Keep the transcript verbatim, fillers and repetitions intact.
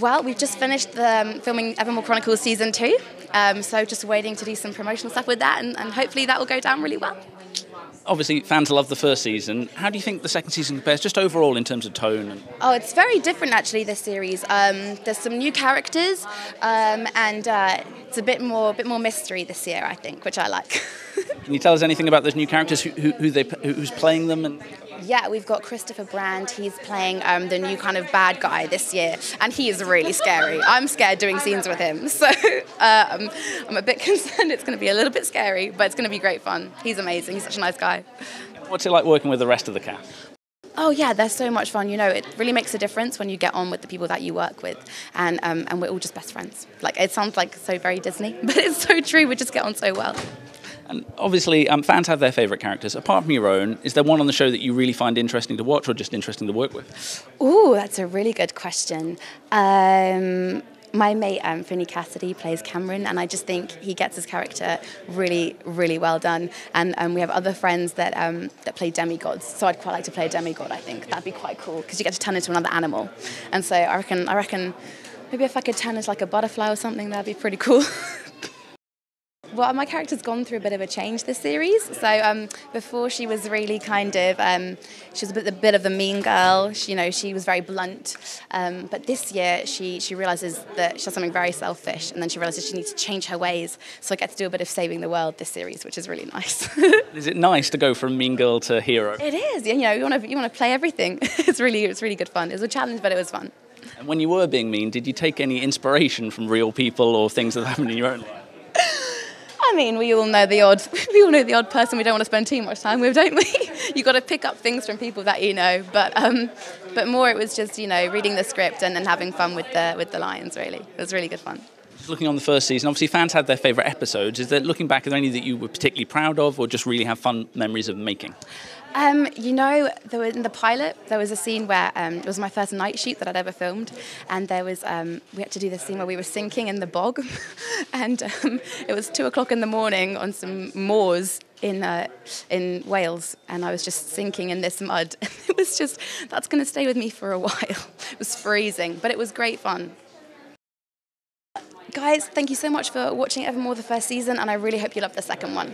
Well, we've just finished the, um, filming Evermoor Chronicles Season two, um, so just waiting to do some promotional stuff with that, and, and hopefully that will go down really well. Obviously, fans love the first season. How do you think the second season compares, just overall in terms of tone? And oh, it's very different, actually, this series. Um, there's some new characters, um, and uh, it's a bit more, a bit more mystery this year, I think, which I like. Can you tell us anything about those new characters? Who, who, who they, who's playing them? And yeah, we've got Christopher Brandt. He's playing um, the new kind of bad guy this year, and he is really scary. I'm scared doing scenes with him, so um, I'm a bit concerned it's going to be a little bit scary, but it's going to be great fun. He's amazing. He's such a nice guy. What's it like working with the rest of the cast? Oh yeah, they're so much fun. You know, it really makes a difference when you get on with the people that you work with, and um, and we're all just best friends. Like, it sounds like so very Disney, but it's so true. We just get on so well. And obviously, um, fans have their favourite characters. Apart from your own, is there one on the show that you really find interesting to watch or just interesting to work with? Ooh, that's a really good question. Um, my mate, um, Finney Cassidy, plays Cameron, and I just think he gets his character really, really well done. And um, we have other friends that, um, that play demigods, so I'd quite like to play a demigod, I think. That'd be quite cool, because you get to turn into another animal. And so I reckon, I reckon maybe if I could turn into like a butterfly or something, that'd be pretty cool. Well, my character's gone through a bit of a change this series. So um, before she was really kind of, um, she was a bit, a bit of the mean girl. She, you know, she was very blunt. Um, but this year, she she realises that she has something very selfish, and then she realises she needs to change her ways. So I get to do a bit of saving the world this series, which is really nice. Is it nice to go from mean girl to hero? It is. You know, you want to you want to play everything. It's really it's really good fun. It was a challenge, but it was fun. And when you were being mean, did you take any inspiration from real people or things that happened in your own life? I mean, we all know the odd, we all know the odd person we don't want to spend too much time with, don't we? You've got to pick up things from people that you know, but um, but more it was just, you know, reading the script and then having fun with the with the lines, really. It was really good fun. Just looking on the first season, obviously fans had their favourite episodes. Is there, looking back, are there any that you were particularly proud of or just really have fun memories of making? Um, you know, there was, in the pilot, there was a scene where um, it was my first night shoot that I'd ever filmed, and there was um, we had to do this scene where we were sinking in the bog, and um, it was two o'clock in the morning on some moors in uh, in Wales, and I was just sinking in this mud. It was just, that's going to stay with me for a while. It was freezing, but it was great fun. Guys, thank you so much for watching Evermoor the first season, and I really hope you love the second one.